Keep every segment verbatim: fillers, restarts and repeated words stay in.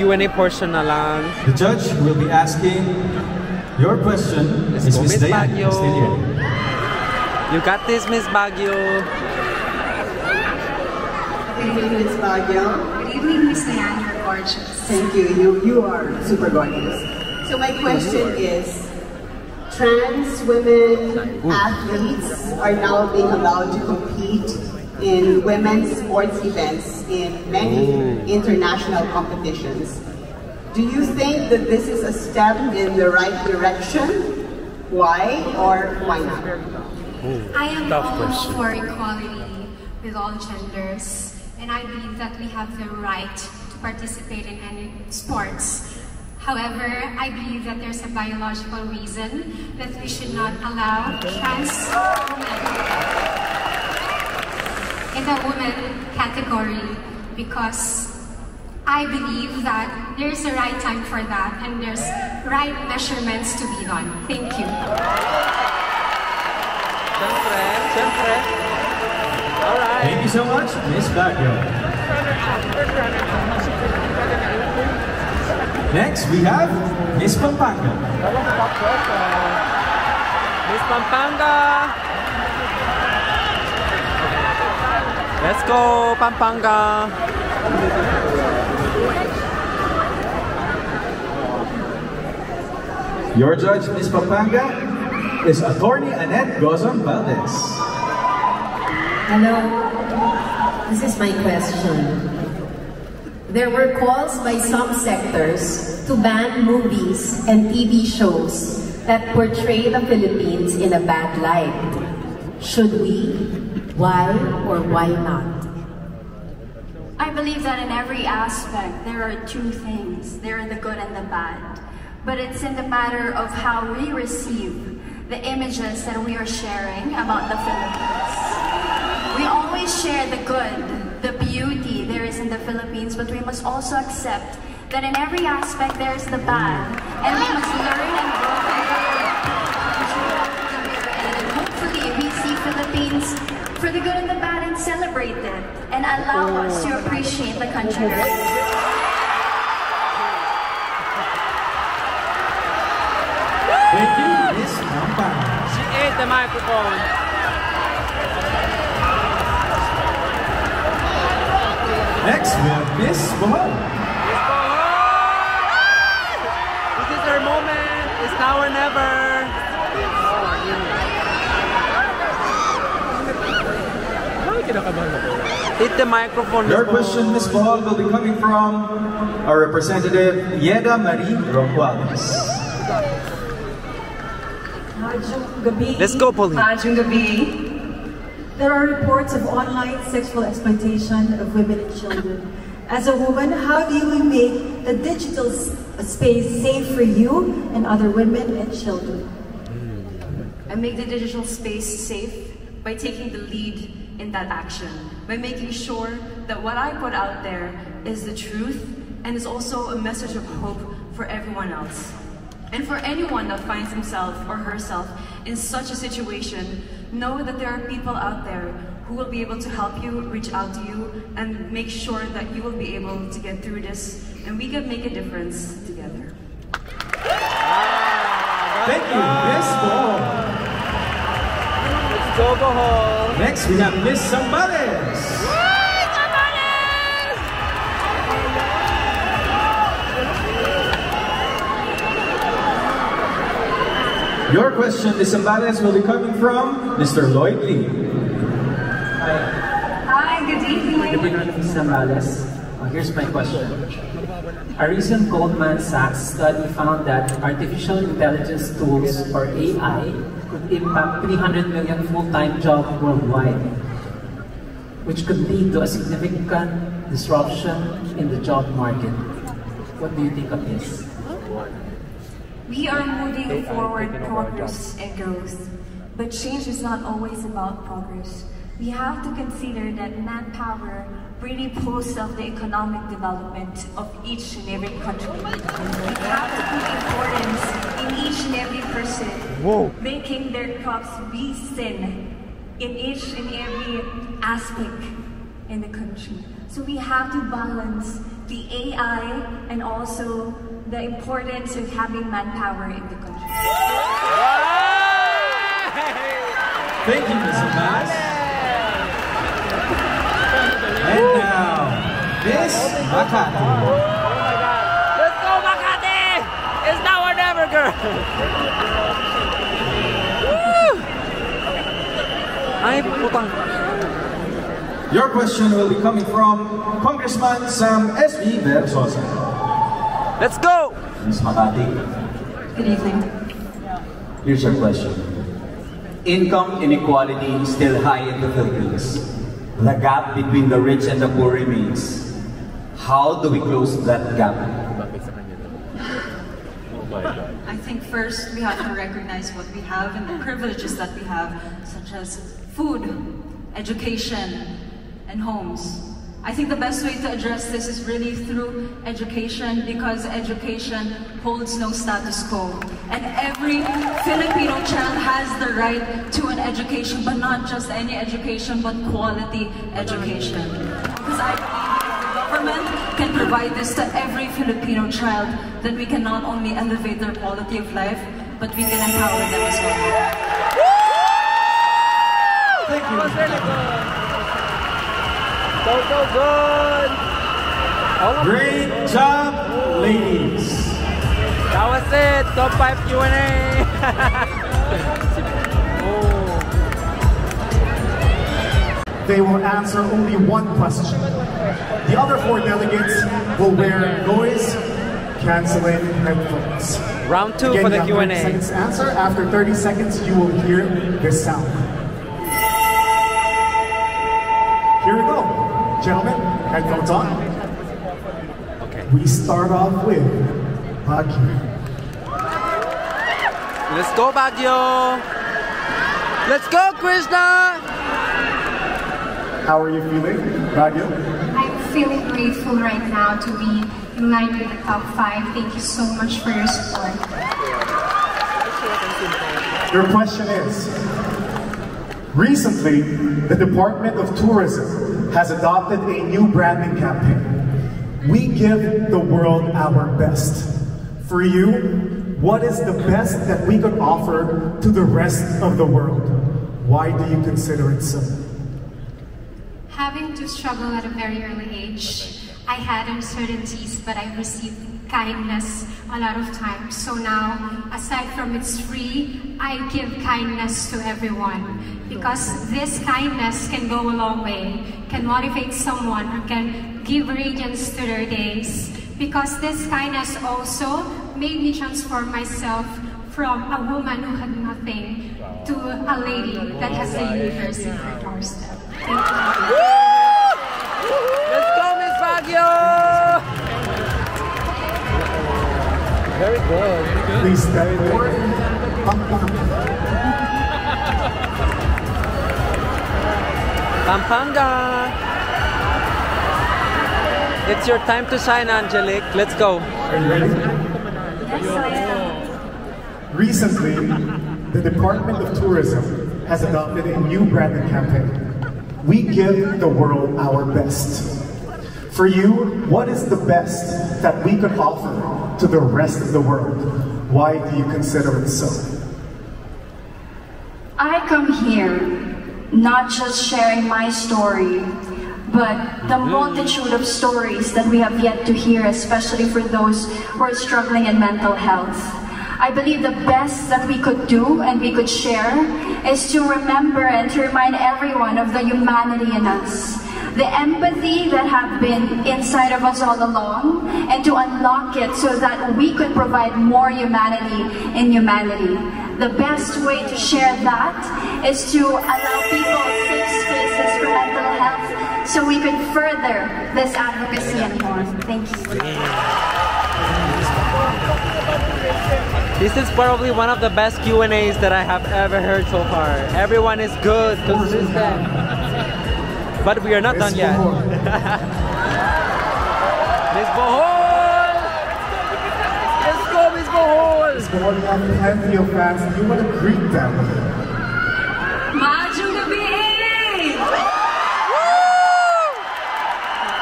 Q and A portion na lang. The judge will be asking your question. Let's go, Miz Baguio. You got this, Miz Baguio. Good evening, Miz Baguio. Good evening, Miz Dayan. You're gorgeous. Thank you. You, you are super gorgeous. So my question is, trans women athletes are now being allowed to compete in women's sports events in many international competitions. Do you think that this is a step in the right direction? Why or why not? Ooh, I am all for equality with all genders, and I believe that we have the right to participate in any sports. However, I believe that there's a biological reason that we should not allow trans women in the women category, because I believe that there's a right time for that and there's right measurements to be done. Thank you. All right. Thank you so much, Miz Baguio. Next, we have Miz Pampanga. Miz Pampanga! Let's go, Pampanga! Your judge, Miz Pampanga, is Attorney Annette Gozon Valdez. Hello. This is my question. There were calls by some sectors to ban movies and T V shows that portray the Philippines in a bad light. Should we? Why or why not? I believe that in every aspect there are two things. There are the good and the bad. But it's in the matter of how we receive the images that we are sharing about the Philippines. We always share the good, the beauty there is in the Philippines, but we must also accept that in every aspect there is the bad, and we must learn and grow from it. Hopefully we see Philippines for the good and the bad and celebrate it, and allow us to appreciate the country. Thank you, Miss Mamba. She ate the microphone. Next, we have Miss Bohol. Miss Bohol! This is her moment. It's now or never. Hit the microphone. Your question, Miss Bohol, will be coming from our representative, Yeda Marie Rocabales. Let's go, Pauline. Magandang gabi. There are reports of online sexual exploitation of women and children. As a woman, how do you make the digital space safe for you and other women and children? I make the digital space safe by taking the lead in that action, by making sure that what I put out there is the truth and is also a message of hope for everyone else. And for anyone that finds himself or herself in such a situation, know that there are people out there who will be able to help you, reach out to you, and make sure that you will be able to get through this, and we can make a difference together. Ah, thank you, Miss Bohol. Let's go, Bohol. Next, we have Miss Zambales. Yay, Zambales! Your question, Miss Zambales, will be coming from Mister Lloyd Lee. Hi, good evening. Good evening, Miz Zambales. Here's my question. A recent Goldman Sachs study found that artificial intelligence tools, or A I, could impact three hundred million full-time jobs worldwide, which could lead to a significant disruption in the job market. What do you think of this? We are moving forward progress and growth. But change is not always about progress. We have to consider that manpower really pulls up the economic development of each and every country. We have to put importance in each and every person, whoa, making their crops be seen in each and every aspect in the country. So we have to balance the A I, and also the importance of having manpower in the country. Thank you, Miz Abbas. And now, Miz Makati. Oh my God. Let's go, Makati! It's now or never, girl! Woo! Ay, putang. Your question will be coming from Congressman Sam S. Verzosa. Let's go! Miz Makati. Good evening. Here's your question. Income inequality is still high in the Philippines. The gap between the rich and the poor remains. How do we close that gap? I think first we have to recognize what we have and the privileges that we have, such as food, education, and homes. I think the best way to address this is really through education, because education holds no status quo. And every Filipino child has the right to an education, but not just any education, but quality education. Because I believe if the government can provide this to every Filipino child, then we can not only elevate their quality of life, but we can empower them as well. Thank you. That was really good. So, so good! Great job, ladies! That was it! Top five Q and A! Oh. They will answer only one question. The other four delegates will wear noise-canceling headphones. Round two Again, for the Q and A. thirty seconds answer. After thirty seconds, you will hear this sound. Here we go. Gentlemen, headphones on. Okay. We start off with Baguio. Let's go, Baguio! Let's go, Krishna! How are you feeling, Baguio? I'm feeling grateful right now to be in line with the top five. Thank you so much for your support. Your question is, recently, the Department of Tourism has adopted a new branding campaign. We give the world our best. For you, what is the best that we could offer to the rest of the world? Why do you consider it so? Having to struggle at a very early age, I had uncertainties, but I received kindness a lot of times. So now, aside from it's free, I give kindness to everyone. Because this kindness can go a long way, can motivate someone, or can give radiance to their days. Because this kindness also made me transform myself from a woman who had nothing to a lady that has the universe in her doorstep. Let's go, Miz Baguio! Very good. Please stay there. Pampanga! It's your time to shine, Angelique. Let's go. Are you ready? Yes, I am. Recently, the Department of Tourism has adopted a new branding campaign. We give the world our best. For you, what is the best that we could offer to the rest of the world? Why do you consider it so? I come here not just sharing my story, but the multitude of stories that we have yet to hear, especially for those who are struggling in mental health. I believe the best that we could do and we could share is to remember and to remind everyone of the humanity in us, the empathy that have been inside of us all along, and to unlock it so that we could provide more humanity in humanity. The best way to share that is to allow people safe spaces for mental health so we can further this advocacy and more. Thank you. This is probably one of the best Q and A's that I have ever heard so far. Everyone is good, consistent. But we are not Miz done yet. Miz Bohol! Let's go, Miz Bohol! Miz Bohol, you have plenty of fans. You want to greet them. Maju to be eighty!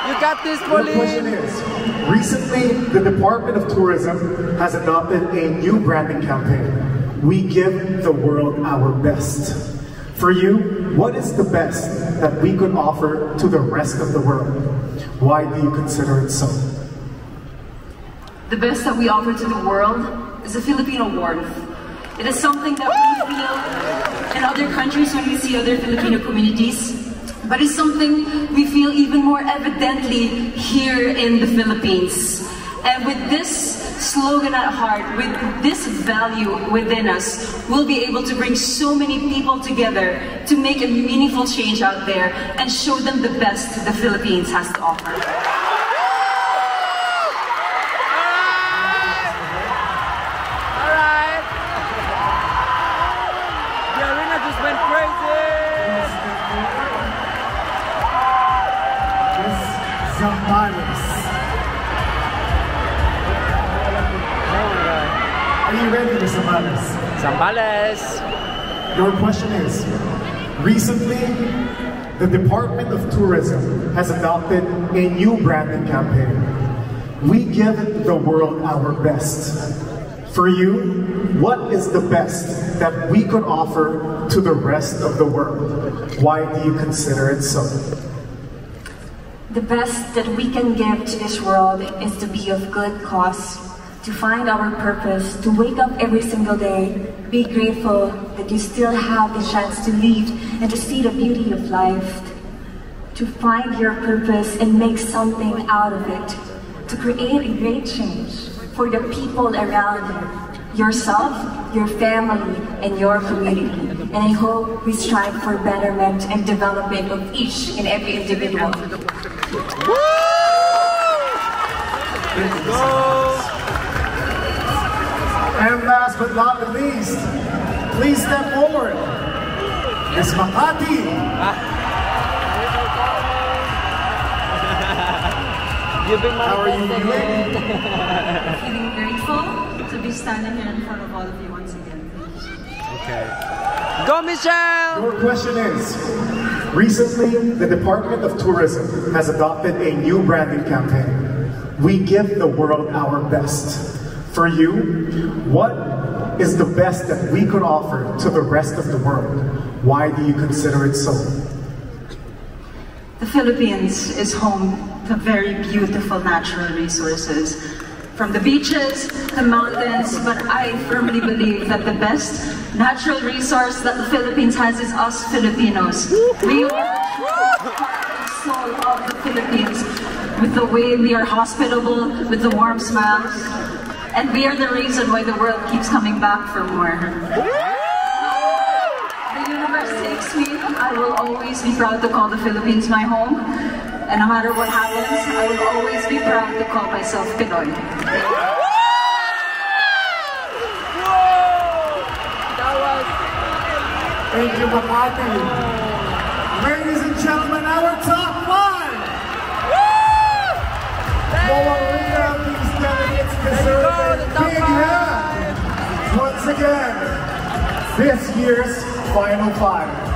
You got this, Pauline. The question is, recently the Department of Tourism has adopted a new branding campaign. We give the world our best. For you, what is the best that we could offer to the rest of the world? Why do you consider it so? The best that we offer to the world is a Filipino warmth. It is something that we feel in other countries when we see other Filipino communities, but it's something we feel even more evidently here in the Philippines. And with this slogan at heart, with this value within us, we'll be able to bring so many people together to make a meaningful change out there and show them the best the Philippines has to offer. All right. The arena just went crazy. Some violence. Are you ready for Zambales? Zambales! Your question is, recently, the Department of Tourism has adopted a new branding campaign. We give the world our best. For you, what is the best that we could offer to the rest of the world? Why do you consider it so? The best that we can give to this world is to be of good cause, to find our purpose, to wake up every single day, be grateful that you still have the chance to live and to see the beauty of life, to find your purpose and make something out of it, to create a great change for the people around you, yourself, your family, and your community. And I hope we strive for betterment and development of each and every individual. Woo! Let's go! And last but not the least, please step forward. It's Makati. How are you feeling? Feeling grateful to be standing here in front of all of you once again. Okay. Go, Michelle! Your question is, recently, the Department of Tourism has adopted a new branding campaign. We give the world our best. For you, what is the best that we could offer to the rest of the world? Why do you consider it so? The Philippines is home to very beautiful natural resources, from the beaches, the mountains, but I firmly believe that the best natural resource that the Philippines has is us Filipinos. We are the heart and soul of the Philippines, with the way we are hospitable, with the warm smiles, and we are the reason why the world keeps coming back for more. The universe takes me, I will always be proud to call the Philippines my home. And no matter what happens, I will always be proud to call myself Pinoy. Thank you, Makati. Ladies and gentlemen, our top five! No one will have these delegates deserve a big hand. Once again, this year's final five.